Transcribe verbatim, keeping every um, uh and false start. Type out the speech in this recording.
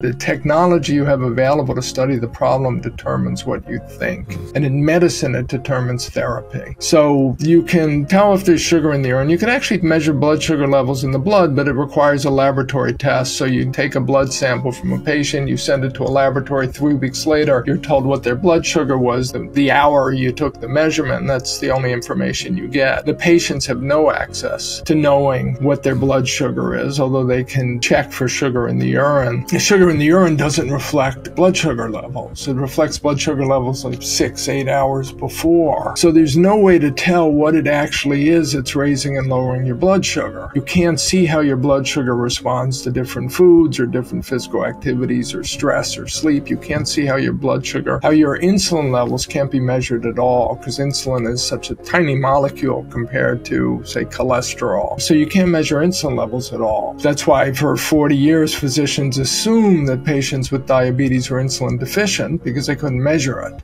The technology you have available to study the problem determines what you think. And in medicine, it determines therapy. So you can tell if there's sugar in the urine. You can actually measure blood sugar levels in the blood, but it requires a laboratory test. So you take a blood sample from a patient, you send it to a laboratory. Three weeks later, you're told what their blood sugar was, the, the hour you took the measurement, and that's the only information you get. The patients have no access to knowing what their blood sugar is, although they can check for sugar in the urine. The sugar in the urine doesn't reflect blood sugar levels. It reflects blood sugar levels like six, eight hours before. So there's no way to tell what it actually is that's raising and lowering your blood sugar. You can't see how your blood sugar responds to different foods or different physical activities or stress or sleep. You can't see how your blood sugar, how your insulin levels can't be measured at all, because insulin is such a tiny molecule compared to, say, cholesterol. So you can't measure insulin levels at all. That's why for forty years, physicians assume that patients with diabetes were insulin deficient because they couldn't measure it.